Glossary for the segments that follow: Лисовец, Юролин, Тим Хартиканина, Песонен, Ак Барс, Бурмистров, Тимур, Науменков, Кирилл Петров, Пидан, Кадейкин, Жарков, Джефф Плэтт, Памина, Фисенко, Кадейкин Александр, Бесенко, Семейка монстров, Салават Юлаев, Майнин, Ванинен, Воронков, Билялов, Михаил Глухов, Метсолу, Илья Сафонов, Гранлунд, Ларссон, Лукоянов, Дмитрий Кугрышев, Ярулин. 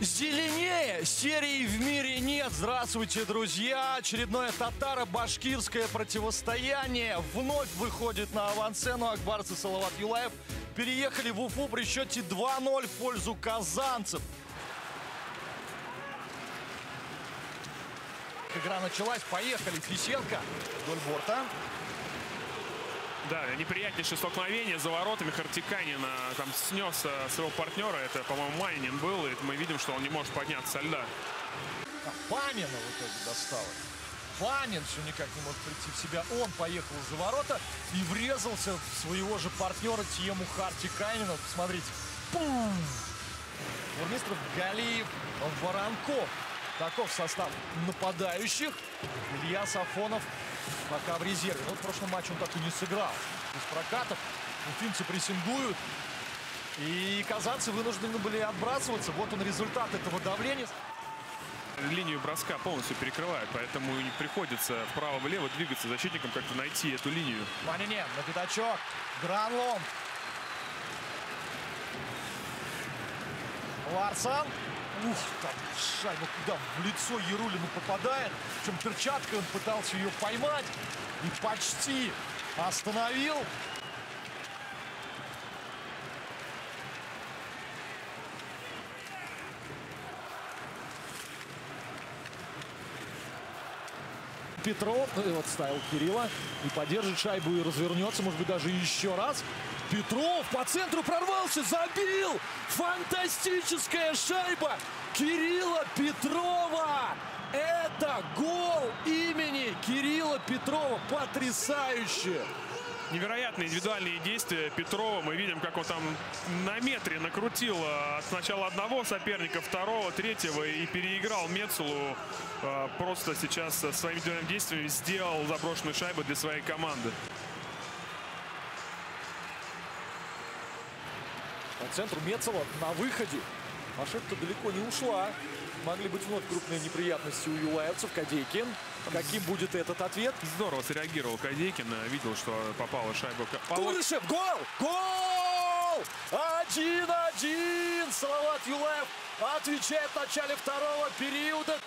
Зеленее серии в мире нет. Здравствуйте, друзья. Очередное татаро-башкирское противостояние вновь выходит на авансцену. Акбарсы, Салават Юлаев переехали в Уфу при счете 2-0 в пользу казанцев. Игра началась. Поехали. Фисенко вдоль борта. Да, неприятнейшее столкновение за воротами. Хартиканина там снес своего партнера. Это, по-моему, Майнин был. И мы видим, что он не может подняться со льда. Памина в итоге достала. Ванин все никак не может прийти в себя. Он поехал за ворота и врезался в своего же партнера Тиму Хартиканина. Посмотрите. Пум! Бурмистров, Галиев, Воронков. Таков состав нападающих. Илья Сафонов пока в резерве. Но в прошлом матче он так и не сыграл. Из прокатов уфимцы прессингуют. И казанцы вынуждены были отбрасываться. Вот он результат этого давления. Линию броска полностью перекрывает, поэтому приходится вправо-влево двигаться защитникам, как-то найти эту линию. Ванинен на пятачок. Гранлунд. Ларссон. Ух, там шайба куда в лицо Ярулину попадает. Причем перчаткой он пытался ее поймать и почти остановил. Петров отставил Кирилла и поддержит шайбу и развернется, может быть, даже еще раз. Петров по центру прорвался, забил! Фантастическая шайба Кирилла Петрова! Это гол имени Кирилла Петрова! Потрясающе! Невероятные индивидуальные действия Петрова. Мы видим, как он там на метре накрутил сначала одного соперника, второго, третьего и переиграл Метсолу. Просто сейчас своим индивидуальным действием сделал заброшенную шайбу для своей команды. По центру Метсола на выходе. Ошибка далеко не ушла. Могли быть вновь крупные неприятности у юлаевцев. Кадейкин. Каким будет этот ответ? Здорово среагировал Кадейкин. Видел, что попала шайба. Кугрышев! Гол! Гол! 1-1! Салават Юлаев отвечает в начале второго периода.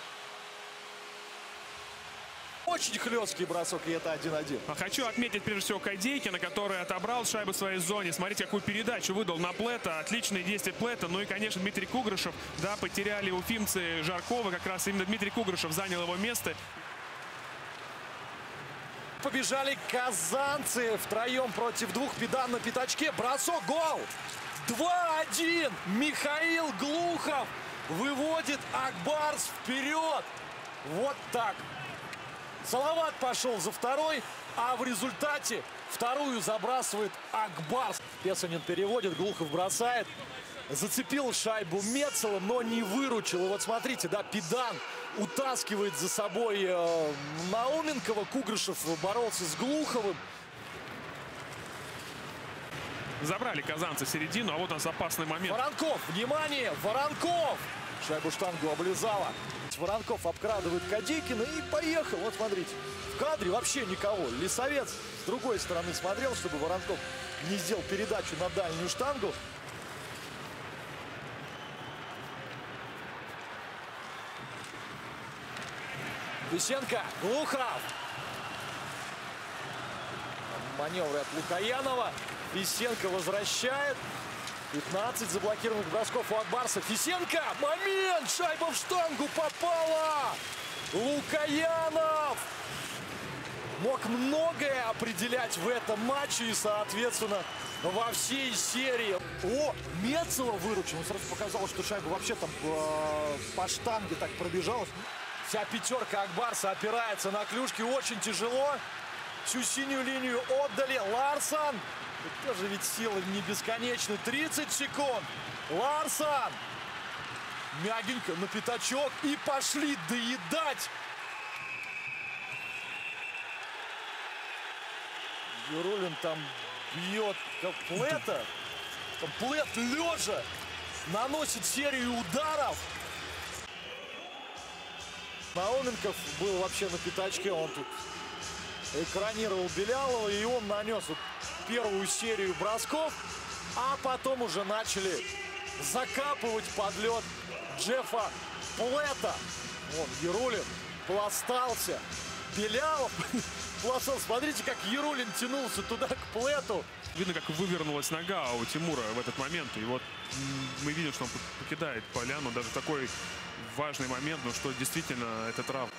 Очень хлесткий бросок, и это 1-1. Хочу отметить, прежде всего, Кадейкина, который отобрал шайбу в своей зоне. Смотрите, какую передачу выдал на Плэтта. Отличные действия Плэтта. Ну и, конечно, Дмитрий Кугрышев. Да, потеряли уфимцы Жаркова. Как раз именно Дмитрий Кугрышев занял его место. Побежали казанцы втроем против двух. Пидан на пятачке. Бросок, гол! 2-1! Михаил Глухов выводит Акбарс вперед. Вот так. Салават пошел за второй, а в результате вторую забрасывает Акбарс. Песонен переводит, Глухов бросает. Зацепил шайбу Метсола, но не выручил. И вот смотрите, да, Пидан утаскивает за собой Науменкова. Кугрышев боролся с Глуховым. Забрали казанцы середину, а вот у нас опасный момент. Воронков, внимание, Воронков! Шайбу штангу облизала. Воронков обкрадывает Кадейкина и поехал. Вот смотрите, в кадре вообще никого. Лисовец с другой стороны смотрел, чтобы Воронков не сделал передачу на дальнюю штангу. Бесенко, Глухов. Маневры от Лукоянова. Бесенко возвращает. 15 заблокированных бросков у Акбарса. Фисенко. Момент. Шайба в штангу попала. Лукоянов. Мог многое определять в этом матче и, соответственно, во всей серии. О, Метсола выручил. Он сразу показал, что шайба вообще там по штанге так пробежалась. Вся пятерка Акбарса опирается на клюшки. Очень тяжело. Всю синюю линию отдали. Ларссон. Тоже ведь силы не бесконечны. 30 секунд. Ларссон. Мягенько на пятачок. И пошли доедать. Юролин там бьет как Плэтта. Плэтт лежа наносит серию ударов. Науменков был вообще на пятачке. Он тут экранировал Билялова. И он нанес первую серию бросков, а потом уже начали закапывать под лед Джеффа Плэтта. Вон, Ярулин пластался. Билялов пластал. Смотрите, как Ярулин тянулся туда, к Плэту. Видно, как вывернулась нога у Тимура в этот момент. И вот мы видим, что он покидает поляну. Даже такой важный момент, ну что действительно это травма.